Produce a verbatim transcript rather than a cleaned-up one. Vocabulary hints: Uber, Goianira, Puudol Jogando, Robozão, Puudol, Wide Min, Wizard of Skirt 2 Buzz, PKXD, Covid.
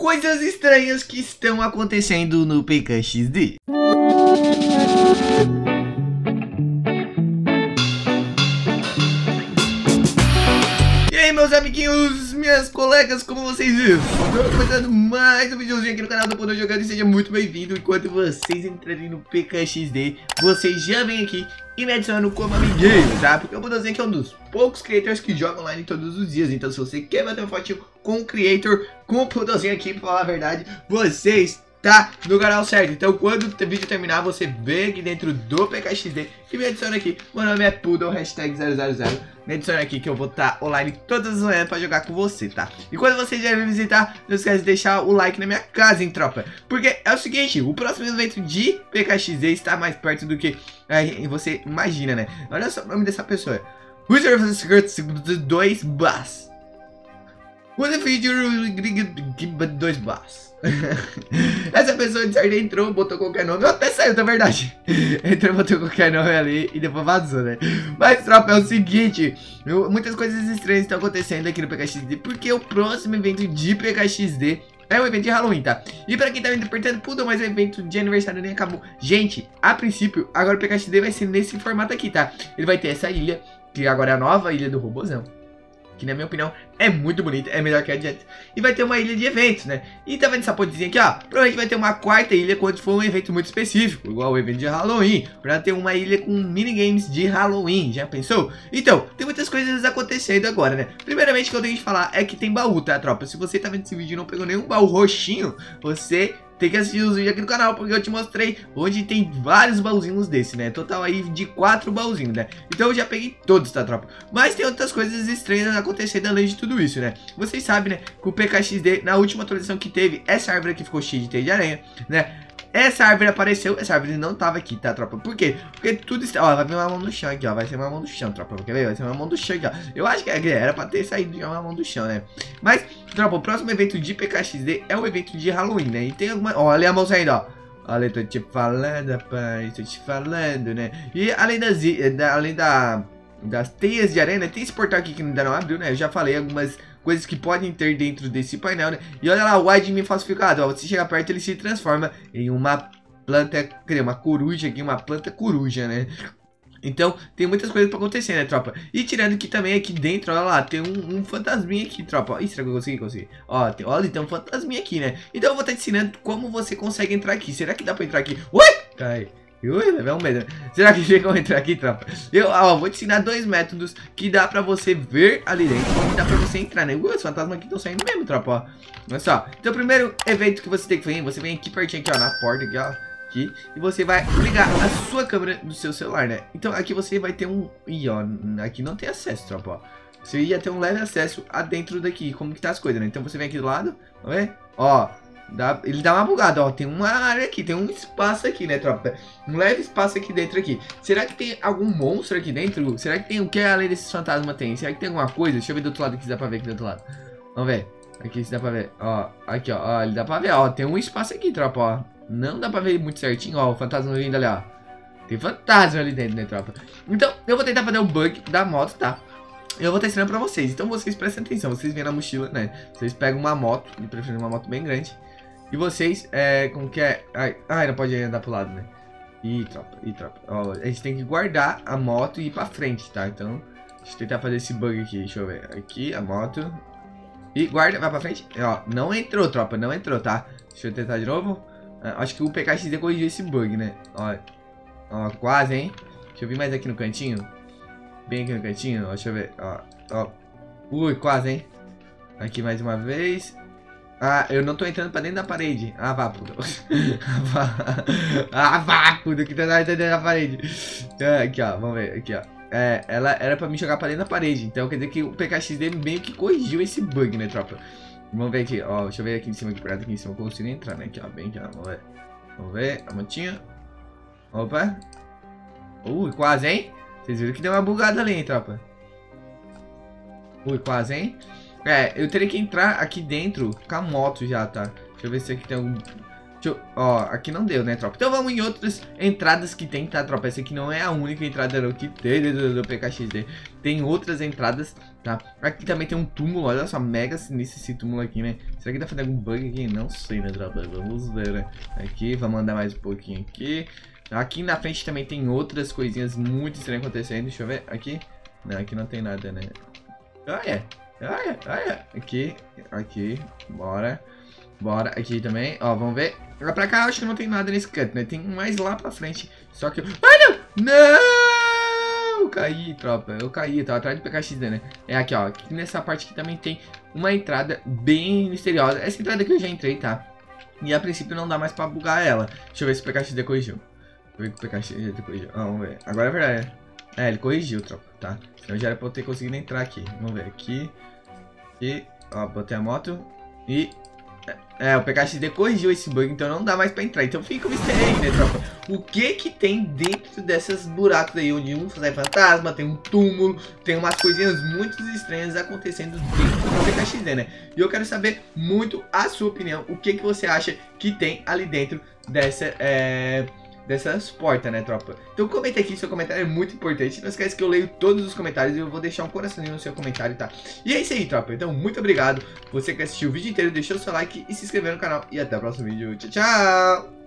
coisas estranhas que estão acontecendo no P K X D. E aí, meus amiguinhos, minhas colegas, como vocês estão? Começando mais um videozinho aqui no canal do Puudol Jogando, e seja muito bem-vindo. Enquanto vocês entrarem no P K X D, vocês já vêm aqui e me adicionando como amiguinho, tá? Porque o Robozão é um dos poucos creators que jogam online todos os dias. Então se você quer bater um fotinho com o creator, com o Robozão aqui, pra falar a verdade, você está no canal certo. Então quando o vídeo terminar, você vem aqui dentro do P K X D e me adiciona aqui. Meu nome é Puudol, hashtag zero zero zero. Me adiciona aqui que eu vou estar online todas as manhãs pra jogar com você, tá? E quando vocês já me visitar, não esquece de deixar o like na minha casa, hein, tropa? Porque é o seguinte, o próximo evento de P K X D está mais perto do que aí você imagina, né? Olha só o nome dessa pessoa: Wizard of Skirt dois Buzz. What if you dois Buzz? Essa pessoa de certo entrou, botou qualquer nome, até saiu, na verdade. Entrou, botou qualquer nome ali e depois vazou, né? Mas, tropa, é o seguinte: eu, muitas coisas estranhas estão acontecendo aqui no P K X D, porque o próximo evento de P K X D é um evento de Halloween, tá? E pra quem tá me interpretando, Pudo, mas o evento de aniversário nem acabou. Gente, a princípio, agora o P K X D vai ser nesse formato aqui, tá? Ele vai ter essa ilha, que agora é a nova ilha do Robozão, que na minha opinião é muito bonita, é melhor que a de antes. E vai ter uma ilha de eventos, né? E tá vendo essa pontezinha aqui, ó? Provavelmente vai ter uma quarta ilha quando for um evento muito específico, igual o evento de Halloween, pra ter uma ilha com minigames de Halloween, já pensou? Então, tem muitas coisas acontecendo agora, né? Primeiramente, o que eu tenho que falar é que tem baú, tá, tropa? Se você tá vendo esse vídeo e não pegou nenhum baú roxinho, você tem que assistir os vídeos aqui do canal, porque eu te mostrei onde tem vários baúzinhos desse, né? Total aí de quatro baúzinhos, né? Então eu já peguei todos, tá, tropa? Mas tem outras coisas estranhas acontecendo além de tudo isso, né? Vocês sabem, né? Que o P K X D, na última atualização que teve, essa árvore aqui ficou cheia de teia de aranha, né? Essa árvore apareceu, essa árvore não tava aqui, tá, tropa? Por quê? Porque tudo está... Ó, vai vir uma mão no chão aqui, ó. Vai ser uma mão no chão, tropa. Quer ver? Vai ser uma mão do chão aqui, ó. Eu acho que era pra ter saído de uma mão do chão, né? Mas, tropa, o próximo evento de P K X D é um evento de Halloween, né? E tem alguma... Ó, olha a mão saindo, ó. Olha, eu tô te falando, rapaz. Tô te falando, né? E além das... Além da... das teias de aranha, né? Tem esse portal aqui que ainda não abriu, né? Eu já falei algumas coisas que podem ter dentro desse painel, né? E olha lá, o Wide Min falsificado, ó. Você chega perto, ele se transforma em uma planta, uma coruja aqui, uma planta coruja, né? Então, tem muitas coisas pra acontecer, né, tropa? E tirando que também aqui dentro, olha lá, tem um, um fantasminha aqui, tropa. Ó, será que eu consegui? Consegui. Ó, tem, olha, tem um fantasminha aqui, né? Então eu vou estar ensinando como você consegue entrar aqui. Será que dá pra entrar aqui? Ui! Cai. Ui, levei um medo. Será que chega a entrar aqui, tropa? Eu ó, vou te ensinar dois métodos que dá pra você ver ali dentro e dá pra você entrar, né? Ui, os fantasmas aqui estão saindo mesmo, tropa, ó. Olha só. Então o primeiro evento que você tem que fazer, você vem aqui pertinho aqui, ó, na porta aqui, ó. Aqui, e você vai ligar a sua câmera do seu celular, né? Então aqui você vai ter um... Ih, ó, aqui não tem acesso, tropa, ó. Você ia ter um leve acesso a dentro daqui, como que tá as coisas, né? Então você vem aqui do lado, tá vendo? Ó... Dá, ele dá uma bugada, ó, tem uma área aqui, tem um espaço aqui, né, tropa? Um leve espaço aqui dentro aqui. Será que tem algum monstro aqui dentro? Será que tem o que além desses fantasmas tem? Será que tem alguma coisa? Deixa eu ver do outro lado aqui se dá pra ver aqui do outro lado. Vamos ver. Aqui se dá pra ver, ó. Aqui, ó, ó, ele dá pra ver, ó. Tem um espaço aqui, tropa, ó. Não dá pra ver muito certinho, ó, o fantasma vindo ali, ó. Tem fantasma ali dentro, né, tropa? Então, eu vou tentar fazer o bug da moto, tá? Eu vou estar ensinando pra vocês. Então vocês prestem atenção, vocês vêm na mochila, né? Vocês pegam uma moto, de preferência uma moto bem grande. E vocês, é, como que é... Ai, ai, não pode andar pro lado, né? Ih, tropa, ih, tropa. Ó, a gente tem que guardar a moto e ir pra frente, tá? Então, deixa eu tentar fazer esse bug aqui, deixa eu ver. Aqui, a moto. E guarda, vai pra frente. Ó, não entrou, tropa, não entrou, tá? Deixa eu tentar de novo. Ah, acho que o P K X D corrigiu esse bug, né? Ó, ó, quase, hein? Deixa eu vir mais aqui no cantinho. Bem aqui no cantinho, ó, deixa eu ver. Ó, ó. Ui, quase, hein? Aqui mais uma vez... Ah, eu não tô entrando pra dentro da parede. Ah, vá, Pudo. Ah, vá, Pudo, que tá dentro da parede. Aqui, ó, vamos ver, aqui, ó. É, ela era pra me jogar pra dentro da parede. Então quer dizer que o P K X D meio que corrigiu esse bug, né, tropa? Vamos ver aqui, ó, deixa eu ver aqui em cima, aqui, aqui em cima, eu consigo entrar, né, aqui, ó, bem aqui, ó, vamos ver. Vamos ver, a montinha. Opa. Ui, quase, hein? Vocês viram que deu uma bugada ali, hein, tropa? Ui, quase, hein? É, eu teria que entrar aqui dentro com a moto já, tá? Deixa eu ver se aqui tem algum... Deixa eu... Ó, aqui não deu, né, tropa? Então vamos em outras entradas que tem, tá, tropa? Essa aqui não é a única entrada que tem do P K X D. Tem outras entradas, tá? Aqui também tem um túmulo, olha só, mega sinistro esse túmulo aqui, né? Será que dá pra fazer algum bug aqui? Não sei, né, tropa? Vamos ver, né? Aqui, vamos andar mais um pouquinho aqui. Aqui na frente também tem outras coisinhas muito estranhas acontecendo. Deixa eu ver, aqui... Não, aqui não tem nada, né? Ah, é! Ah, é! Ah, é! Aqui, aqui, bora... Bora, aqui também, ó, vamos ver. Lá pra cá, acho que não tem nada nesse canto, né? Tem mais lá pra frente, só que... Ah, não! Não! Eu caí, tropa, eu caí, tava atrás do P K X D, né? É aqui, ó, aqui nessa parte aqui também tem uma entrada bem misteriosa. Essa entrada aqui eu já entrei, tá? E a princípio não dá mais pra bugar ela. Deixa eu ver se o P K X D corrigiu. Deixa eu ver se o P K X D corrigiu. Ah, vamos ver. Agora é verdade. É, ele corrigiu, tropa, tá? Então já era pra eu ter conseguido entrar aqui. Vamos ver, aqui. Aqui, ó, botei a moto e... É, o P K X D corrigiu esse bug, então não dá mais pra entrar. Então fica o mistério aí, né, tropa? O que que tem dentro dessas buracos aí, onde um sai fantasma, tem um túmulo, tem umas coisinhas muito estranhas acontecendo dentro do P K X D, né? E eu quero saber muito a sua opinião, o que que você acha que tem ali dentro dessa, é... dessas portas, né, tropa? Então comenta aqui, seu comentário é muito importante. Não esquece que eu leio todos os comentários e eu vou deixar um coraçãozinho no seu comentário, tá? E é isso aí, tropa. Então, muito obrigado. Você que assistiu o vídeo inteiro, deixou o seu like e se inscreveu no canal. E até o próximo vídeo. Tchau, tchau!